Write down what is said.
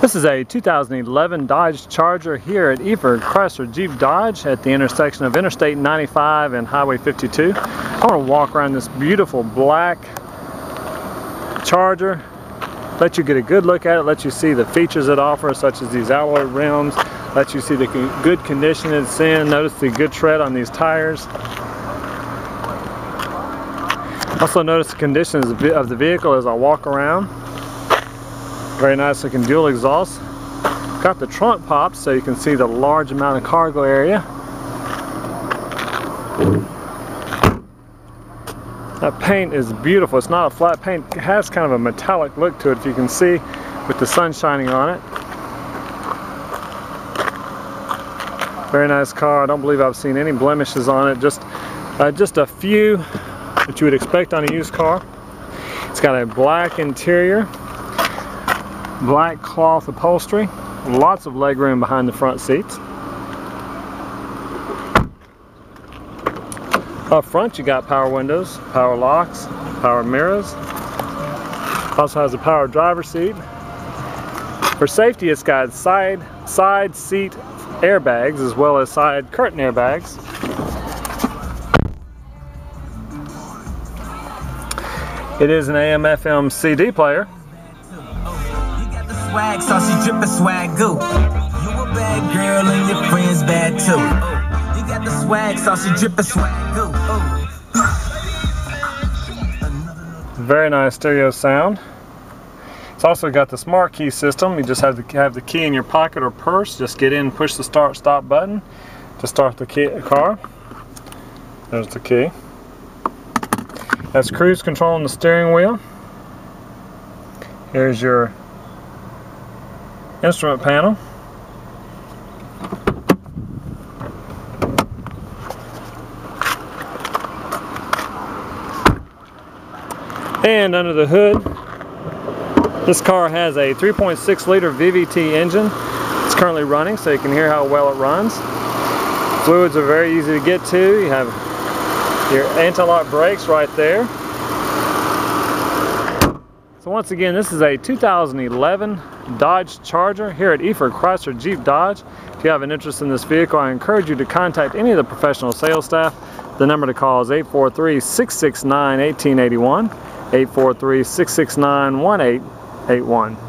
This is a 2011 Dodge Charger here at Efird Chrysler Jeep Dodge at the intersection of Interstate 95 and Highway 52. I want to walk around this beautiful black Charger, let you get a good look at it, let you see the features it offers, such as these alloy rims, let you see the good condition it's in, notice the good tread on these tires. Also notice the condition of the vehicle as I walk around. Very nice looking dual exhaust. Got the trunk popped so you can see the large amount of cargo area. That paint is beautiful. It's not a flat paint. It has kind of a metallic look to it, if you can see, with the sun shining on it. Very nice car. I don't believe I've seen any blemishes on it. Just a few that you would expect on a used car. It's got a black interior, black cloth upholstery, lots of legroom behind the front seats. Up front you got power windows, power locks, power mirrors. Also has a power driver's seat. For safety it's got side seat airbags as well as side curtain airbags. It is an AM/FM CD player. You got the swag, saucy drippin' swag goo. You a bad girl and your friends bad too. You got the swag, saucy drippin' swag goo. Very nice stereo sound. It's also got the smart key system. You just have the key in your pocket or purse. Just get in, push the start stop button to start the car. There's the key. That's cruise control on the steering wheel. Here's your instrument panel. And under the hood, this car has a 3.6 liter VVT engine. It's currently running, so you can hear how well it runs. Fluids are very easy to get to. You have your anti-lock brakes right there. So once again, this is a 2011 Dodge Charger here at Efird Chrysler Jeep Dodge. If you have an interest in this vehicle, I encourage you to contact any of the professional sales staff. The number to call is 843-669-1881, 843-669-1881.